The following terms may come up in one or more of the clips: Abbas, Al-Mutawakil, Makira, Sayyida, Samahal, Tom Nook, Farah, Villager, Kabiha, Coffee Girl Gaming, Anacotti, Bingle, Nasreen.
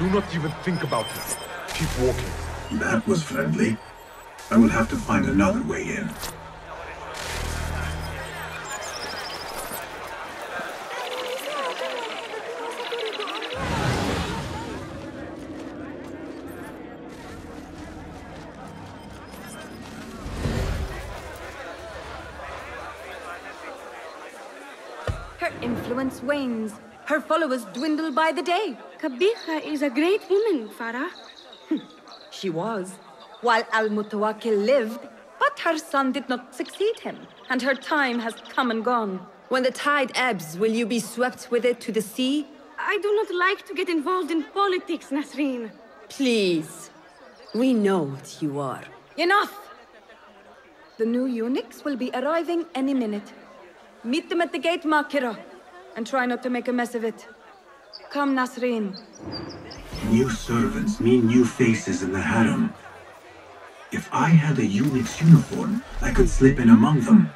Do not even think about it. Keep walking. That was friendly. I will have to find another way in. Her influence wanes. Her followers dwindle by the day. Kabiha is a great woman, Farah. She was, while Al-Mutawakil lived, but her son did not succeed him, and her time has come and gone. When the tide ebbs, will you be swept with it to the sea? I do not like to get involved in politics, Nasreen. Please, we know what you are. Enough! The new eunuchs will be arriving any minute. Meet them at the gate, Makira, and try not to make a mess of it. Come, Nasreen. New servants mean new faces in the harem. If I had a eunuch's uniform, I could slip in among them.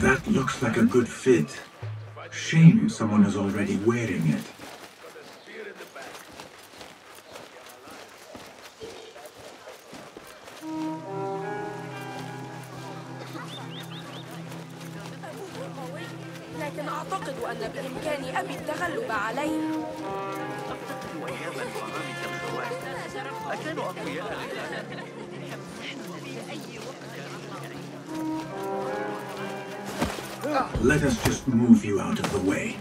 That looks like a good fit. Shame someone is already wearing it. Let us just move you out of the way.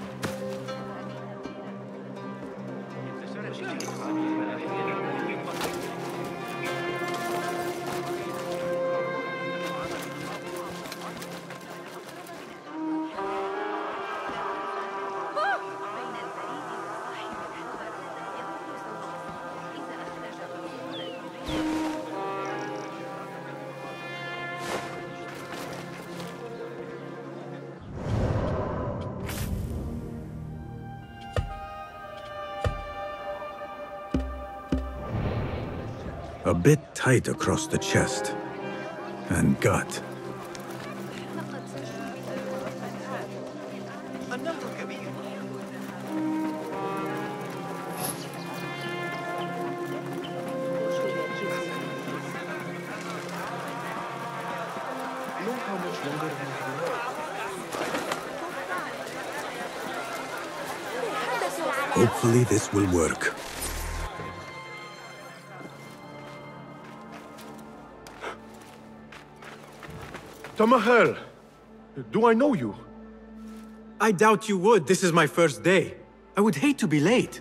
A bit tight across the chest and gut. Hopefully this will work. Samahal, do I know you? I doubt you would. This is my first day. I would hate to be late.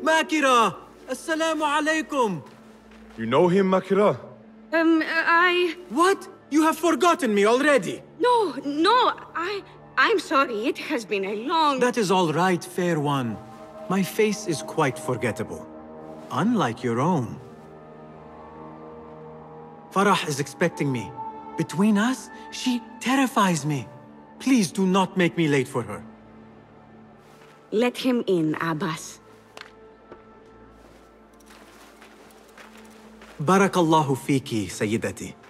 Makira! Assalamu alaikum! You know him, Makira? I... What? You have forgotten me already? No, I'm sorry. It has been a long... That is all right, fair one. My face is quite forgettable. Unlike your own. Farah is expecting me. Between us, she terrifies me. Please do not make me late for her. Let him in, Abbas. Barakallahu fiki, Sayyidati.